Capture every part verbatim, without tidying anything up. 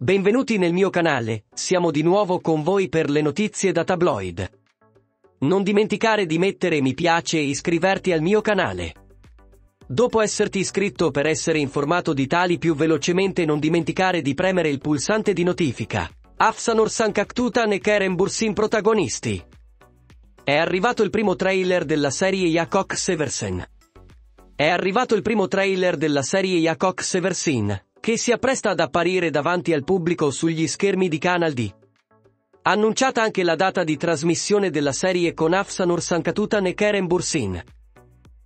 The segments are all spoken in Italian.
Benvenuti nel mio canale, siamo di nuovo con voi per le notizie da tabloid. Non dimenticare di mettere mi piace e iscriverti al mio canale. Dopo esserti iscritto per essere informato di tali più velocemente, non dimenticare di premere il pulsante di notifica. Hafsanur Sancaktutan e Kerem Bürsin protagonisti. È arrivato il primo trailer della serie Ya Çok Seversen. È arrivato il primo trailer della serie Ya Çok Seversen, che si appresta ad apparire davanti al pubblico sugli schermi di Canal D. Annunciata anche la data di trasmissione della serie con Hafsanur Sancaktutan e Kerem Bürsin.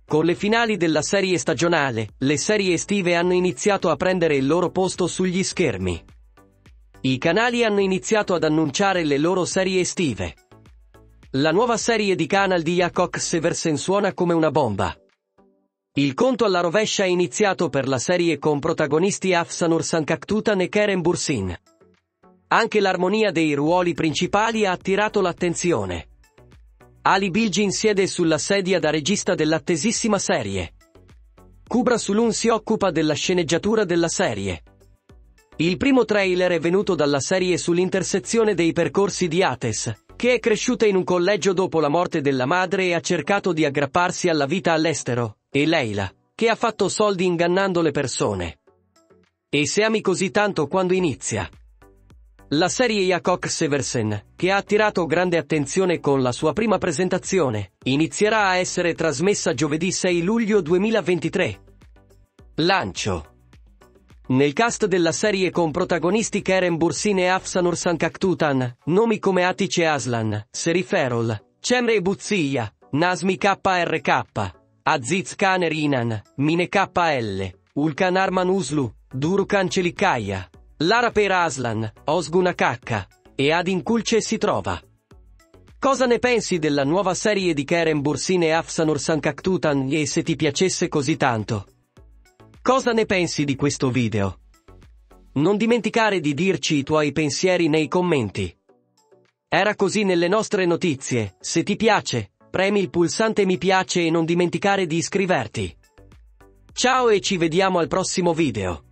Con le finali della serie stagionale, le serie estive hanno iniziato a prendere il loro posto sugli schermi. I canali hanno iniziato ad annunciare le loro serie estive. La nuova serie di Canal D Ya Çok Seversen suona come una bomba. Il conto alla rovescia è iniziato per la serie con protagonisti Hafsanur Sancaktutan e Kerem Bürsin. Anche l'armonia dei ruoli principali ha attirato l'attenzione. Ali Bilgin siede sulla sedia da regista dell'attesissima serie. Kubra Sulun si occupa della sceneggiatura della serie. Il primo trailer è venuto dalla serie sull'intersezione dei percorsi di Ates, che è cresciuta in un collegio dopo la morte della madre e ha cercato di aggrapparsi alla vita all'estero, e Leila, che ha fatto soldi ingannando le persone. E se ami così tanto quando inizia? La serie Ya Çok Seversen, che ha attirato grande attenzione con la sua prima presentazione, inizierà a essere trasmessa giovedì sei luglio duemilaventitré. Lancio. Nel cast della serie con protagonisti Kerem Bürsin e Hafsanur Sancaktutan, nomi come Atice Aslan, Serif Erol, Cemre e Buzia, Nasmi K R K, Aziz Kaner Inan, Mine K L, Ulkan Arman Uslu, Durukan Celikaia, Lara Peraslan, Osguna Kakka e Adin Kulce si trova. Cosa ne pensi della nuova serie di Kerem Bürsin e Hafsanur Sancaktutan e se ti piacesse così tanto? Cosa ne pensi di questo video? Non dimenticare di dirci i tuoi pensieri nei commenti. Era così nelle nostre notizie, se ti piace, premi il pulsante mi piace e non dimenticare di iscriverti. Ciao e ci vediamo al prossimo video.